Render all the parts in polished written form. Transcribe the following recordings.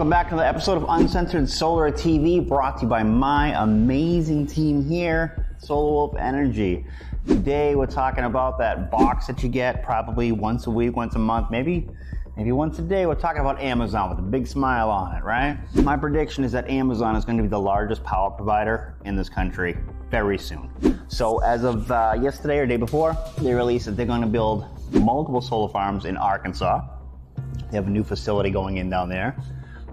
welcome back to the episode of Uncensored Solar TV, brought to you by my amazing team here, Solar Wolf Energy. Today we're talking about that box that you get probably once a week, once a month, maybe once a day. We're talking about Amazon with a big smile on it, right? My prediction is that Amazon is going to be the largest power provider in this country very soon. So as of yesterday or day before, they released that they're going to build multiple solar farms in Arkansas. They have a new facility going in down there,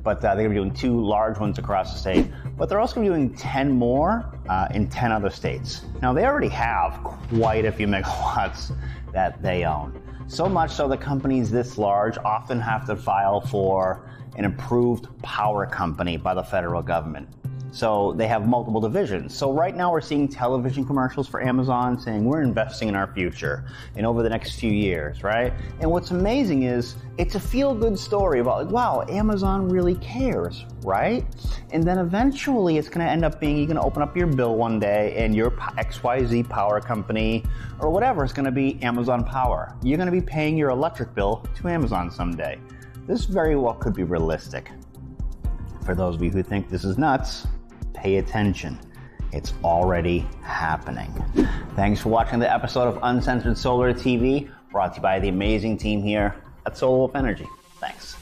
but they're going to be doing two large ones across the state, but they're also going to be doing 10 more in 10 other states. Now, they already have quite a few megawatts that they own, so much so that companies this large often have to file for an approved power company by the federal government. So they have multiple divisions. So right now we're seeing television commercials for Amazon saying we're investing in our future and over the next few years, right? And what's amazing is it's a feel-good story about, like, wow, Amazon really cares, right? And then eventually it's going to end up being, you're going to open up your bill one day and your XYZ power company or whatever is going to be Amazon Power. You're going to be paying your electric bill to Amazon someday. This very well could be realistic. For those of you who think this is nuts, pay attention. It's already happening. Thanks for watching the episode of Uncensored Solar TV, brought to you by the amazing team here at Solar Wolf Energy. Thanks.